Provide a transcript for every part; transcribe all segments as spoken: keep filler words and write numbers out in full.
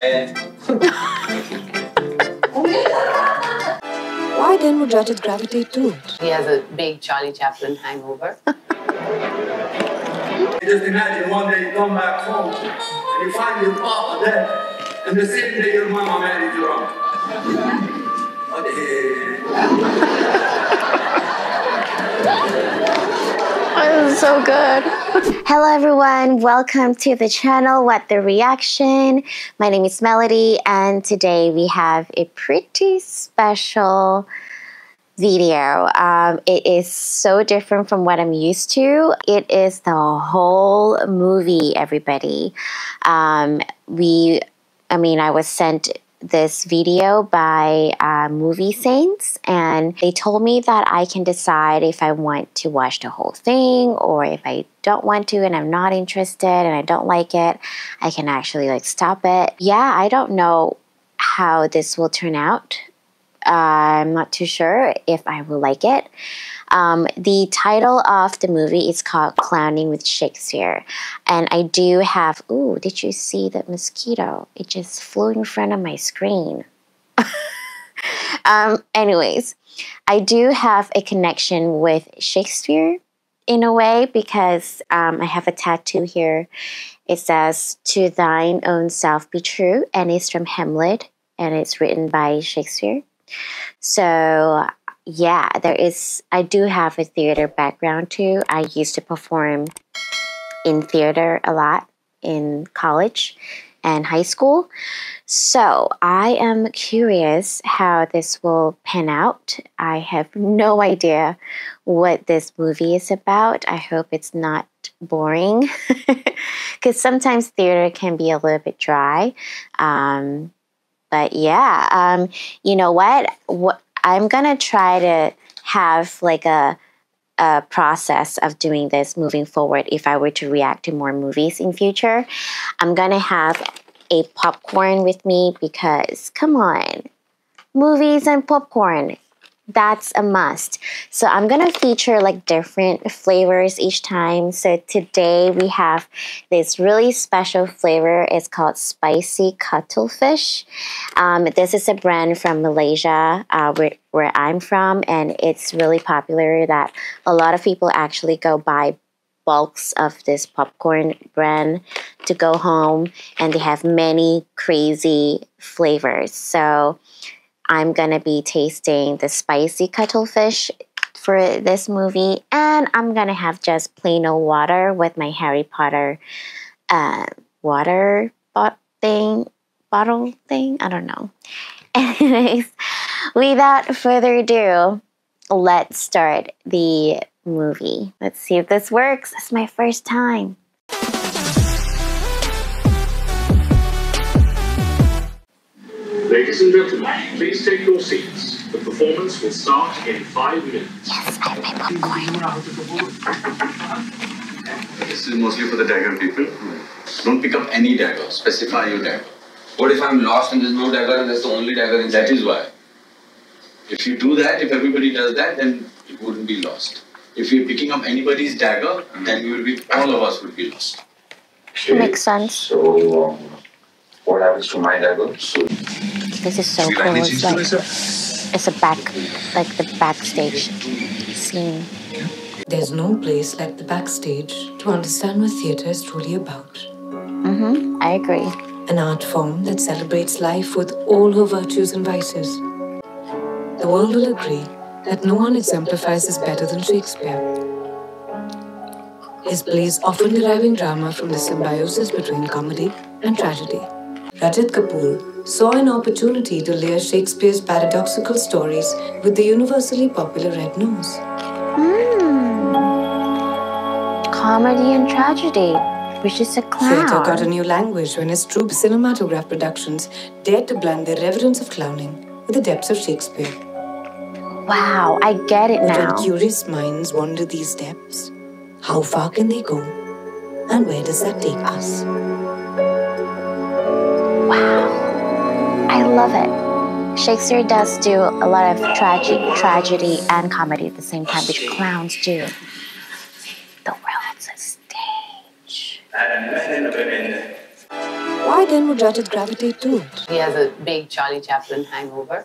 Why then would Rajat gravitate to it? He has a big Charlie Chaplin hangover. Just imagine one day you come back home and you find your papa dead, and the same day your mama married your uncle. This is so good. Hello everyone, welcome to the channel What The Reaction. My name is Melody and today we have a pretty special video. Um, it is so different from what I'm used to. It is the whole movie, everybody. Um, we, I mean, I was sent this video by uh, Movie Saints, and they told me that I can decide if I want to watch the whole thing or if I don't want to and I'm not interested and I don't like it, I can actually like stop it. Yeah, I don't know how this will turn out. Uh, I'm not too sure if I will like it. Um, the title of the movie is called Clowning with Shakespeare, and I do have, ooh, did you see that mosquito? It just flew in front of my screen. um, anyways, I do have a connection with Shakespeare in a way because um, I have a tattoo here. It says, "To thine own self be true," and it's from Hamlet, and it's written by Shakespeare. So yeah, there is, I do have a theater background too. I used to perform in theater a lot in college and high school. So I am curious how this will pan out. I have no idea what this movie is about. I hope it's not boring because sometimes theater can be a little bit dry. Um, but yeah, um, you know what? What? I'm gonna try to have like a, a process of doing this moving forward. If I were to react to more movies in future, I'm gonna have a popcorn with me because come on, movies and popcorn, that's a must. So I'm gonna feature like different flavors each time. So today we have this really special flavor. It's called Spicy Cuttlefish. Um, this is a brand from Malaysia, uh, where, where I'm from, and it's really popular that a lot of people actually go buy bulks of this popcorn brand to go home, and they have many crazy flavors. So I'm gonna be tasting the spicy cuttlefish for this movie, and I'm gonna have just plain old water with my Harry Potter uh, water bot thing, bottle thing, I don't know. Anyways, without further ado, let's start the movie. Let's see if this works. It's my first time. Ladies and gentlemen, please take your seats. The performance will start in five minutes. Yes, I have my popcorn. This is mostly for the dagger people. Don't pick up any dagger. Specify your dagger. What if I'm lost and there's no dagger and that's the only dagger and that is why? If you do that, if everybody does that, then it wouldn't be lost. If you're picking up anybody's dagger, then we will be, all of us would be lost. Okay. Makes sense. So, um, what happens to my dagger? So, this is so cool. It's, like, it's a back, like the backstage scene. There's no place like the backstage to understand what theatre is truly about. Mm-hmm, I agree. An art form that celebrates life with all her virtues and vices. The world will agree that no one exemplifies this better than Shakespeare. His plays often deriving drama from the symbiosis between comedy and tragedy. Rajat Kapoor saw an opportunity to layer Shakespeare's paradoxical stories with the universally popular red nose. Mm. Comedy and tragedy, which is a clown. Theatre got a new language when his troupe Cinematograph Productions dared to blend the reverence of clowning with the depths of Shakespeare. Wow, I get it now. When curious minds wander these depths, how far can they go? And where does that take us? Wow, I love it. Shakespeare does do a lot of tragic tragedy and comedy at the same time, which clowns do. The world's a stage. And men and women. Why then would Rajat gravitate to it? He has a big Charlie Chaplin hangover.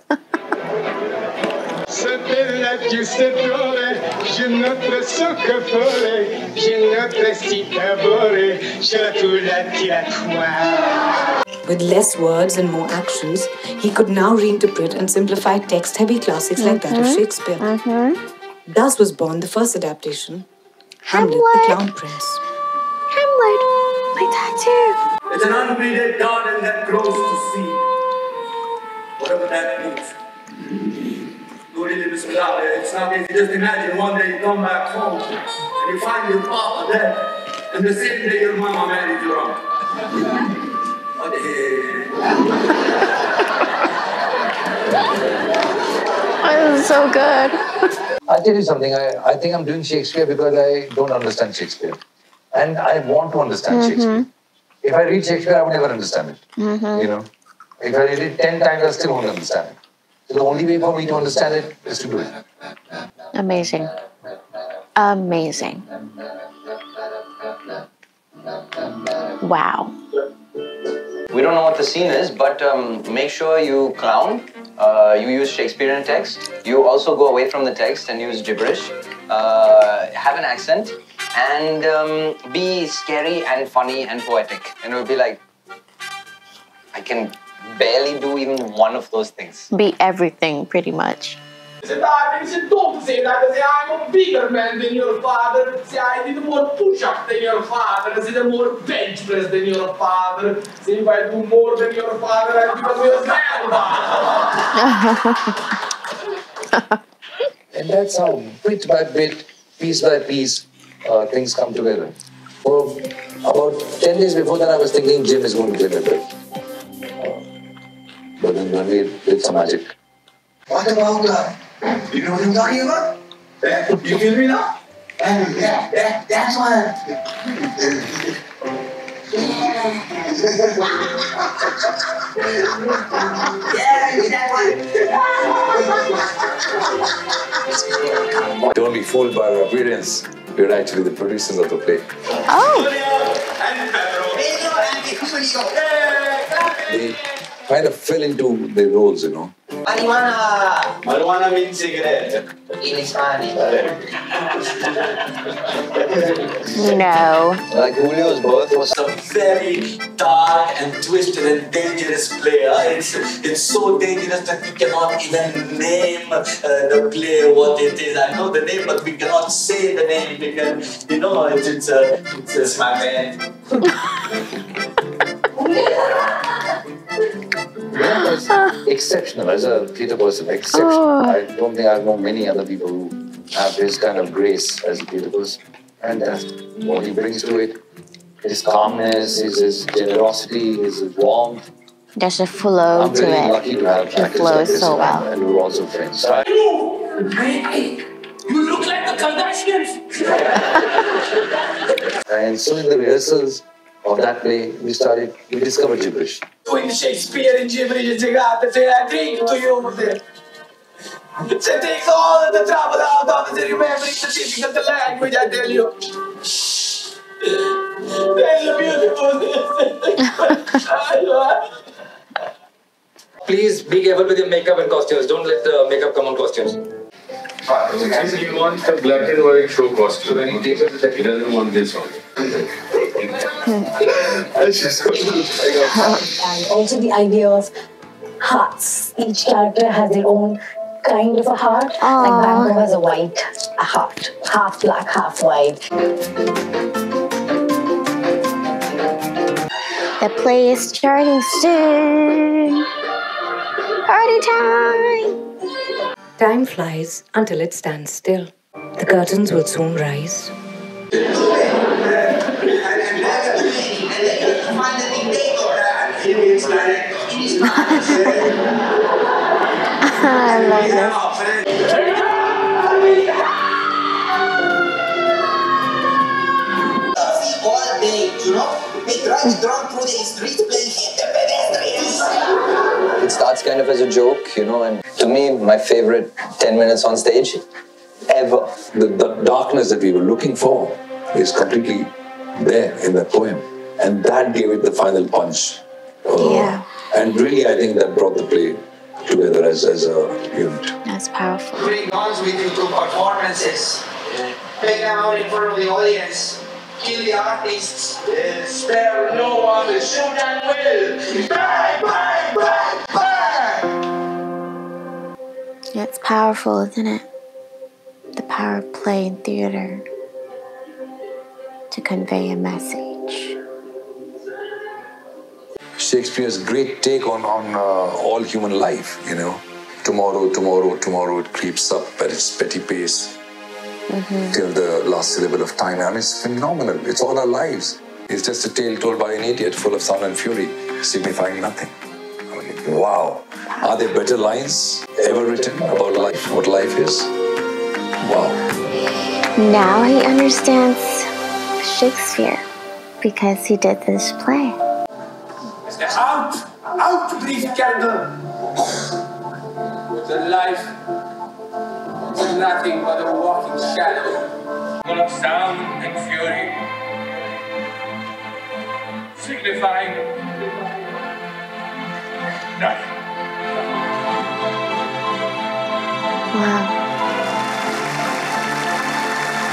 With less words and more actions, he could now reinterpret and simplify text-heavy classics like that of Shakespeare. Mm-hmm. Thus was born the first adaptation, Hamlet the Clown Prince. Hamlet, my tattoo. It's an unweeded garden that grows to seed. Whatever that means. No really, Bismillah, it's not easy. Just imagine one day you come back home and you find your papa there, and the same day your mama married your uncle. That was so good. I'll tell you something. I, I think I'm doing Shakespeare because I don't understand Shakespeare. And I want to understand mm-hmm. Shakespeare. If I read Shakespeare, I would never understand it. Mm-hmm. You know, if I read it ten times, I still won't understand it. So the only way for me to understand it is to do it. Amazing. Amazing. Wow. We don't know what the scene is, but um, make sure you clown. Uh, you use Shakespearean text. You also go away from the text and use gibberish. Uh, have an accent. And um, be scary and funny and poetic. And it would be like, I can barely do even one of those things. Be everything, pretty much. Don't say that. I'm a bigger man than your father. See, I did more push-ups than your father. See, I did more bench press than your father. See, if I do more than your father, I become your grandfather. And that's how, bit by bit, piece by piece, Uh, things come together. Well, about ten days before that, I was thinking Jim is going to get better. Uh, but then one day, it's a magic. What about that? You know what I'm talking about? Uh, you feel me now? Uh, yeah, yeah, that's one. Don't be fooled by our appearance. We're actually the producers of the play. Oh! They kind of fell into their roles, you know. Marijuana! Marijuana means cigarette. In Spanish. No. Like Julio's birth was a very dark and twisted and dangerous player. It's, it's so dangerous that we cannot even name uh, the player what it is. I know the name, but we cannot say the name because, you know, it's, it's, a, it's a smack. That was uh, exceptional as a theatre person. Exceptional. Oh. I don't think I've known many other people who have this kind of grace as a theatre person. And that's what he brings to it. His calmness, his, his generosity, his warmth. There's a flow I'm to really it. I'm lucky to have actors like this so well. And, and we're also friends. So you, hey, you look like the Kardashians. And so in the rehearsals of that play, we started, we discovered gibberish. Doing Shakespeare in gibberish is a god that said, I drink to you with it. It takes all of the trouble out of the remembering the difficult language, I tell you. That's a beautiful thing. Please be careful with your makeup and costumes. Don't let the makeup come on costumes. He wants the black and white show costume. When he takes it, he doesn't want this one. And also the idea of hearts. Each character has their own kind of a heart. Aww. Like Bamboo has a white a heart. Half black, half white. The play is starting soon. Party time! Time flies until it stands still. The curtains will soon rise. I love it. All day, you know, we drive drunk through the streets playing hit the pedestrians. It starts kind of as a joke, you know, and to me, my favorite ten minutes on stage ever. The, the darkness that we were looking for is completely there in that poem, and that gave it the final punch. Uh, yeah. And really, I think that brought the play together as, as a unit. That's powerful. Today bonds with you through performances. Play out in front of the audience. Kill the artists. Uh, spare no one. Shoot and will. Bang, bang, bang, bang! It's powerful, isn't it? The power of play in theater to convey a message. Shakespeare's great take on, on uh, all human life, you know. Tomorrow, tomorrow, tomorrow, it creeps up at its petty pace. Mm-hmm. Till the last syllable of time. I mean, it's phenomenal. It's all our lives. It's just a tale told by an idiot, full of sound and fury, signifying nothing. I mean, wow. Are there better lines ever written about life, what life is? Wow. Now he understands Shakespeare because he did this play. Out! Out, brief candle! The life... is nothing but a walking shadow, full of sound and fury, signifying nothing. Wow.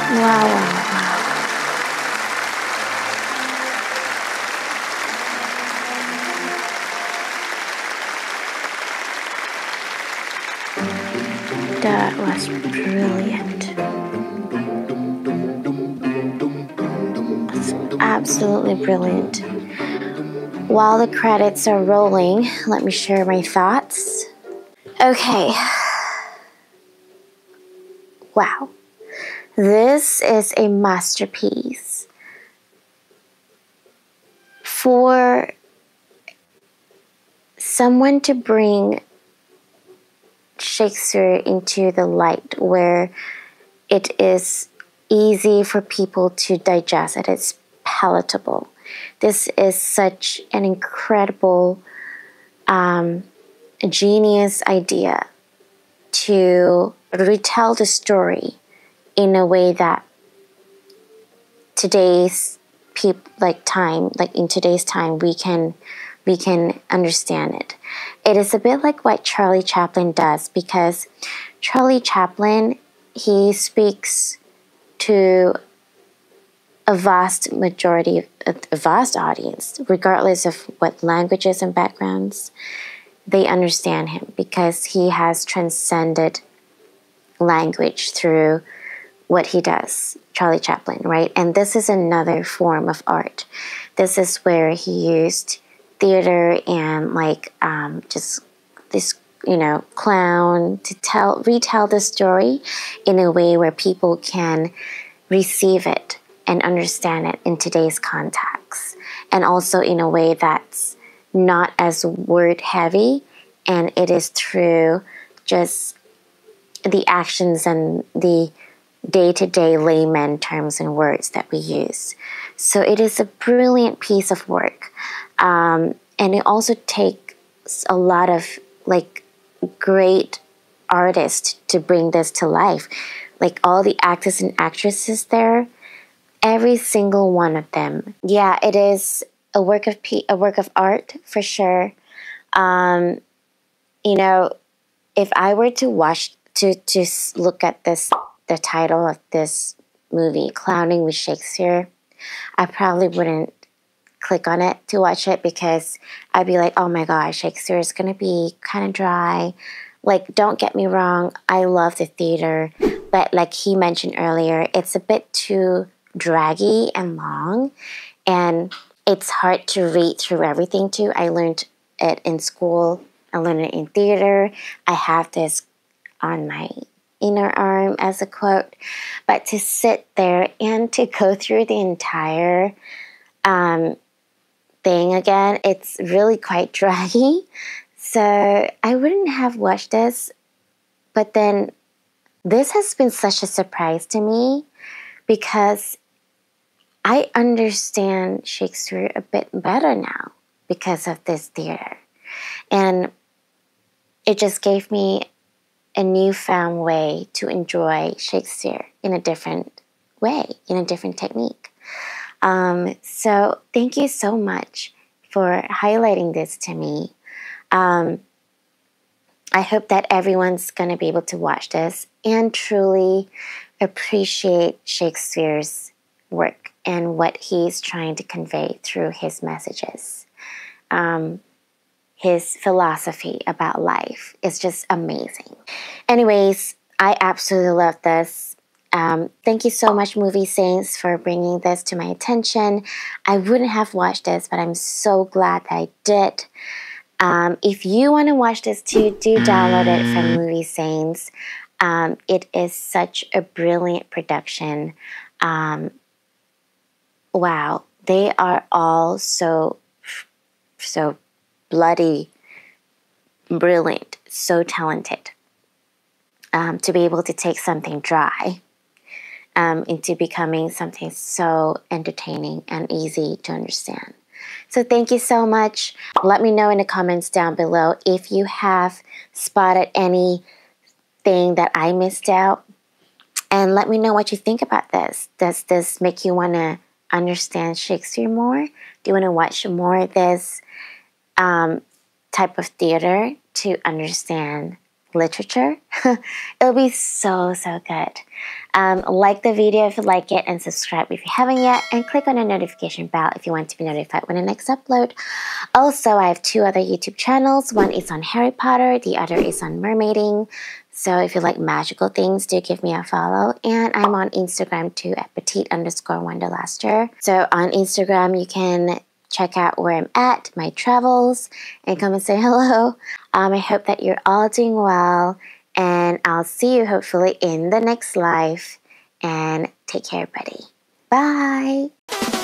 Wow, wow, wow. That was brilliant. Absolutely brilliant. While the credits are rolling, let me share my thoughts. Okay. Wow. This is a masterpiece. For someone to bring Shakespeare into the light where it is easy for people to digest it, it's palatable. This is such an incredible um, genius idea to retell the story in a way that today's people, like time, like in today's time, we can we can understand it. It is a bit like what Charlie Chaplin does, because Charlie Chaplin, he speaks to a vast majority, a vast audience, regardless of what languages and backgrounds, they understand him because he has transcended language through what he does, Charlie Chaplin, right? And this is another form of art. This is where he used theater and like um, just this, you know, clown to tell, retell the story in a way where people can receive it and understand it in today's context. And also in a way that's not as word heavy, and it is through just the actions and the day-to-day layman terms and words that we use. So it is a brilliant piece of work. Um, and it also takes a lot of like great artists to bring this to life. Like all the actors and actresses there, every single one of them. Yeah, it is a work of pe a work of art for sure. Um, you know, if I were to watch to to look at this, the title of this movie, Clowning with Shakespeare, I probably wouldn't click on it to watch it because I'd be like, oh my gosh, Shakespeare is going to be kind of dry. Like, don't get me wrong, I love the theater, but like he mentioned earlier, it's a bit too draggy and long, and it's hard to read through everything too. I learned it in school, I learned it in theater, I have this on my inner arm as a quote, but to sit there and to go through the entire um, thing again, it's really quite draggy. So I wouldn't have watched this, but then this has been such a surprise to me because I understand Shakespeare a bit better now because of this theater. And it just gave me a newfound way to enjoy Shakespeare in a different way, in a different technique. Um, so thank you so much for highlighting this to me. Um, I hope that everyone's going to be able to watch this and truly appreciate Shakespeare's work and what he's trying to convey through his messages. Um, his philosophy about life is just amazing. Anyways, I absolutely love this. Um, thank you so much, Movie Saints, for bringing this to my attention. I wouldn't have watched this, but I'm so glad that I did. Um, if you want to watch this too, do download it from Movie Saints. Um, it is such a brilliant production. Um, wow, they are all so, so bloody brilliant, so talented. Um, to be able to take something dry Um, into becoming something so entertaining and easy to understand. So thank you so much. Let me know in the comments down below if you have spotted anything that I missed out. And let me know what you think about this. Does this make you want to understand Shakespeare more? Do you want to watch more of this um, type of theater to understand literature? It'll be so, so good. Um, like the video if you like it, and subscribe if you haven't yet, and click on the notification bell if you want to be notified when I next upload. Also, I have two other YouTube channels. One is on Harry Potter, the other is on mermaiding. So if you like magical things, do give me a follow. And I'm on Instagram too, at petite underscore wanderluster. So on Instagram, you can check out where I'm at, my travels, and come and say hello. Um, I hope that you're all doing well, and I'll see you hopefully in the next life. And take care, buddy. Bye.